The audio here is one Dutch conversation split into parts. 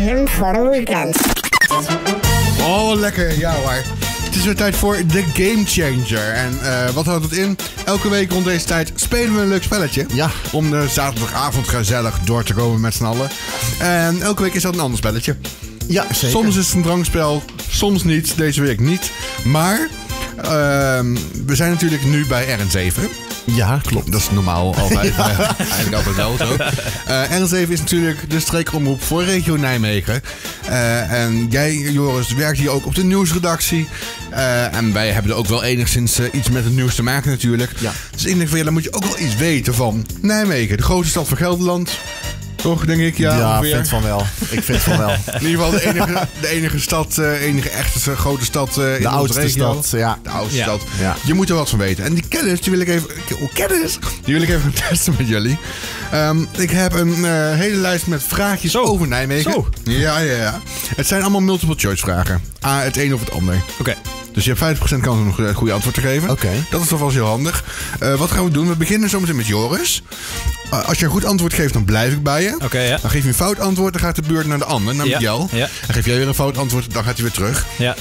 hem voor een weekend. Oh, lekker. Ja hoor. Het is weer tijd voor de Game Changer. En wat houdt het in? Elke week rond deze tijd spelen we een leuk spelletje. Ja. Om de zaterdagavond gezellig door te komen met z'n allen. En elke week is dat een ander spelletje. Ja, zeker. Soms is het een drankspel, soms niet. Deze week niet. Maar we zijn natuurlijk nu bij RN7. Ja, klopt. Dat is normaal altijd. Ja. Eigenlijk altijd wel zo. RN7 is natuurlijk de streekomroep voor regio Nijmegen. En jij, Joris, werkt hier ook op de nieuwsredactie. En wij hebben er ook wel enigszins iets met het nieuws te maken natuurlijk. Ja. Dus ik denk van, ja, dan moet je ook wel iets weten van Nijmegen. De grootste stad van Gelderland. Toch, denk ik? Ja, ja, ik vind van wel. Ik vind van wel. In ieder geval de enige stad, enige echte grote stad in de oudste regio. Stad, ja. De oudste stad. Ja. Je moet er wat van weten. En die kennis, die wil ik even testen met jullie. Ik heb een hele lijst met vraagjes over Nijmegen. Zo. Ja. Het zijn allemaal multiple choice vragen. Het een of het ander. Oké. Dus je hebt 50% kans om een goede antwoord te geven. Okay. Dat is toch wel heel handig. Wat gaan we doen? We beginnen zometeen met Joris. Als je een goed antwoord geeft, dan blijf ik bij je. Okay, ja. Dan geef je een fout antwoord, dan gaat de beurt naar de ander, naar Miguel. Ja. Dan geef jij weer een fout antwoord, dan gaat hij weer terug. Ja.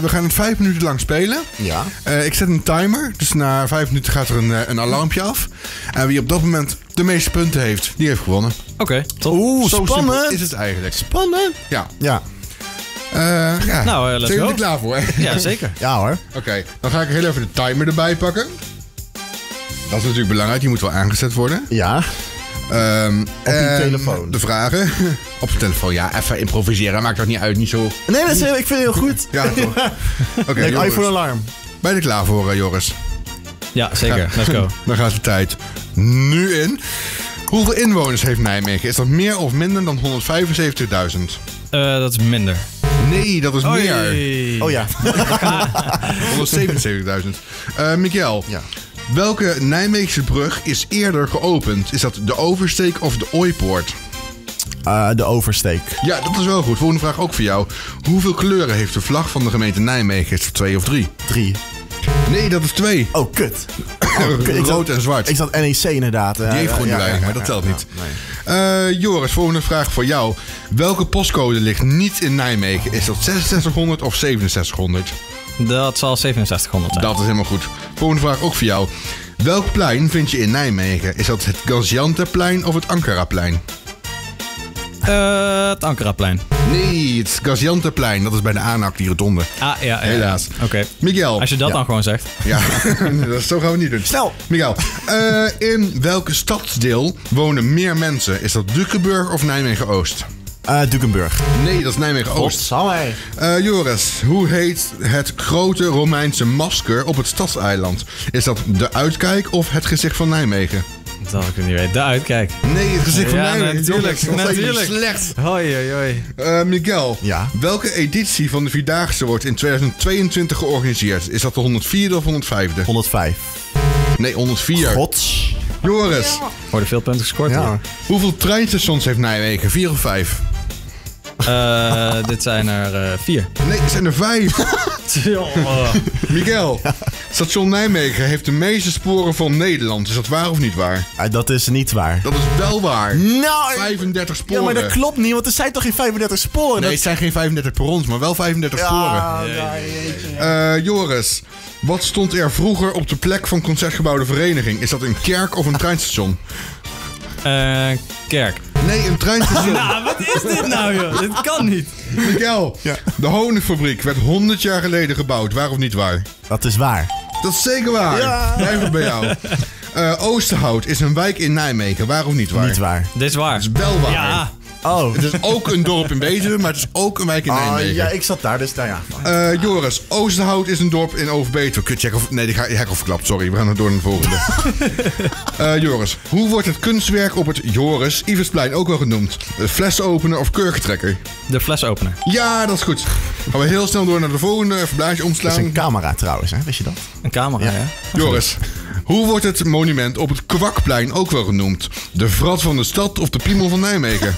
We gaan het 5 minuten lang spelen. Ja. Ik zet een timer, dus na 5 minuten gaat er een alarmpje af. En wie op dat moment de meeste punten heeft, die heeft gewonnen. Oké. Oeh, zo spannend is het eigenlijk. Spannend. Ja. Nou, let's go. Zijn jullie er klaar voor? Ja, zeker. Ja hoor. Oké, dan ga ik heel even de timer erbij pakken. Dat is natuurlijk belangrijk, die moet wel aangezet worden. Ja. Op je telefoon. De vragen. Op je telefoon, ja. Even improviseren, maakt dat niet uit, niet zo... Nee, dat is heel, ik vind het heel goed. Ja, toch. Okay, Joris. iPhone alarm. Ben je er klaar voor, Joris? Ja, zeker. Ja. Let's go. Dan gaat de tijd nu in. Hoeveel inwoners heeft Nijmegen? Is dat meer of minder dan 175.000? Dat is minder. Nee, dat is meer. Oh ja. 177.000. Miguel, ja. Welke Nijmeegse brug is eerder geopend? Is dat de Oversteek of de Ooipoort? De Oversteek. Ja, dat is wel goed. Volgende vraag ook voor jou. Hoeveel kleuren heeft de vlag van de gemeente Nijmegen? Is dat 2 of 3? 3. Nee, dat is 2. Oh, kut. Rood en zwart. Ik zat NEC inderdaad. Die heeft gewoon gelijk, maar dat telt niet. Nee. Joris, volgende vraag voor jou. Welke postcode ligt niet in Nijmegen? Is dat 6600 of 6700? Dat zal 6700 zijn. Dat is helemaal goed. Volgende vraag ook voor jou. Welk plein vind je in Nijmegen? Is dat het Gaziantepplein of het Ankaraplein? Het Ankaraplein. Nee, het Gaziantepplein. Dat is bij de aanhak, die rotonde. Ah, ja. Helaas. Oké. Miguel. Als je dat dan gewoon zegt. Ja, zo gaan we niet doen. Snel. Miguel, in welke stadsdeel wonen meer mensen? Is dat Dukenburg of Nijmegen-Oost? Dukenburg. Nee, dat is Nijmegen-Oost. Joris, hoe heet het grote Romeinse masker op het stadseiland? Is dat de Uitkijk of het gezicht van Nijmegen? Dat had ik niet weten. De Uitkijk. Nee, het gezicht van Nijmegen. Natuurlijk. Slecht. Hoi. Miguel, ja? Welke editie van de Vierdaagse wordt in 2022 georganiseerd? Is dat de 104e of 105e? 105. Nee, 104. Gods. Joris. Worden veel punten gescoord. Ja. Hoeveel treinstations heeft Nijmegen? 4 of 5? Dit zijn er 4. Nee, het zijn er 5. Miguel, station Nijmegen heeft de meeste sporen van Nederland. Is dat waar of niet waar? Dat is niet waar. Dat is wel waar. Nou, 35 sporen. Ja, maar dat klopt niet, want er zijn toch geen 35 sporen? Nee, het zijn geen 35 perrons, maar wel 35 sporen. Joris, wat stond er vroeger op de plek van Concertgebouw de Vereniging? Is dat een kerk of een treinstation? Kerk. Nee, een treinstation. Nou, wat is dit nou, joh? Dit kan niet. Miguel, de Honigfabriek werd 100 jaar geleden gebouwd. Waar of niet waar? Dat is waar. Dat is zeker waar. Ja. Blijf bij jou. Oosterhout is een wijk in Nijmegen. Waar of niet waar? Niet waar. Dit is waar. Het is wel waar. Ja. Oh. Het is ook een dorp in Betuwe, maar het is ook een wijk in Nijmegen. Ja, ik zat daar, dus daar Joris, Oosterhout is een dorp in Overbetuwe. Nee, die heb ik al verklapt, sorry. We gaan nog door naar de volgende. Joris, hoe wordt het kunstwerk op het Joris-Iversplein ook wel genoemd? De flesopener of kurkentrekker? De flesopener. Ja, dat is goed. Gaan we heel snel door naar de volgende. Even blaadje omslaan. Dat is een camera trouwens, hè? Wist je dat? Een camera, ja. Joris, hoe wordt het monument op het Kwakplein ook wel genoemd? De Vrat van de Stad of de Piemel van Nijmegen?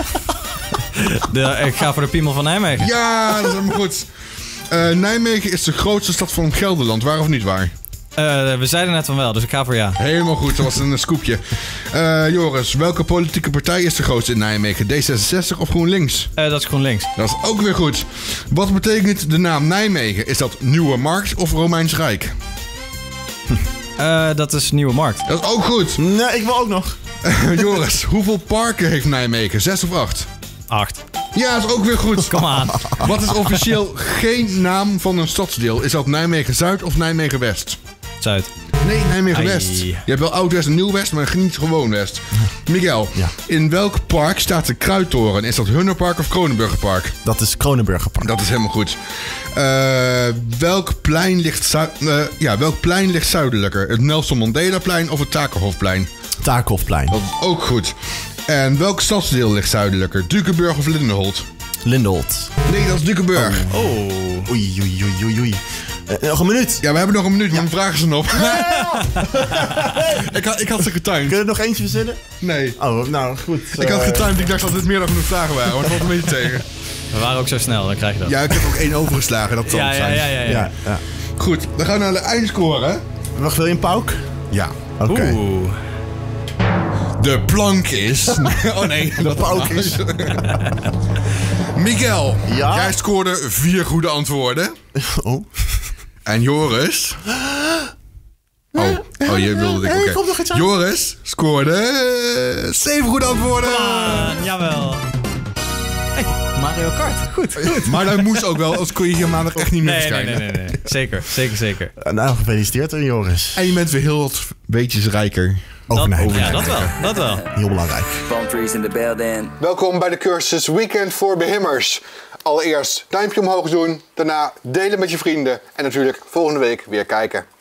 Ik ga voor de Piemel van Nijmegen. Ja, dat is helemaal goed. Nijmegen is de grootste stad van Gelderland. Waar of niet waar? We zeiden net van wel, dus ik ga voor ja. Helemaal goed, dat was een scoopje. Joris, welke politieke partij is de grootste in Nijmegen? D66 of GroenLinks? Dat is GroenLinks. Dat is ook weer goed. Wat betekent de naam Nijmegen? Is dat Nieuwe Markt of Romeins Rijk? Dat is Nieuwe Markt. Dat is ook goed. Nee, ik wil ook nog. Joris, hoeveel parken heeft Nijmegen? 6 of 8? 8. Ja, dat is ook weer goed. Kom aan. Wat is officieel geen naam van een stadsdeel? Is dat Nijmegen-Zuid of Nijmegen-West? Zuid. Nee, Nijmegen-West. Je hebt wel Oud-West en Nieuw-West, maar niet gewoon West. Miguel, ja. In welk park staat de Kruidtoren? Is dat Hunnerpark of Kronenburgerpark? Dat is Kronenburgerpark. Dat is helemaal goed. Welk plein ligt zuidelijker? Het Nelson Mandela plein of het Takenhofplein? Takenhofplein. Dat is ook goed. En welk stadsdeel ligt zuidelijker? Dukenburg of Lindeholt? Lindeholt. Nee, dat is Dukenburg. Oh. Oei, oei, oei, oei. Nog een minuut. Ja, we hebben nog een minuut, maar mijn vraag is er nog. Ik had ze getimed. Kun je er nog eentje verzinnen? Nee. Oh, nou goed. Ik had getimed, ik dacht dat dit meer dan genoeg vragen waren, maar het valt een beetje tegen. We waren ook zo snel, dan krijg je dat. Ja, ik heb ook 1 overgeslagen, dat zal het zijn. Ja. Goed, dan gaan we naar de eindscore, hè? Nog veel in Pauk? Ja. Oké. Okay. Oeh. De plank is... Oh nee, de pauk is... Miguel, ja? Jij scoorde 4 goede antwoorden. Oh. En Joris... Oh, je wilde... Okay. Komt nog iets aan. Joris scoorde 7 goede antwoorden. Jawel. Hey, Mario Kart. Goed. Maar dat moest ook wel, anders kon je hier maandag echt niet meer verschijnen. Nee. Zeker. Nou, gefeliciteerd aan Joris. En je bent weer heel wat beetjes rijker. Ja, dat wel. Heel belangrijk. Welkom bij de cursus Weekend voor Beginners. Allereerst duimpje omhoog doen, daarna delen met je vrienden en natuurlijk volgende week weer kijken.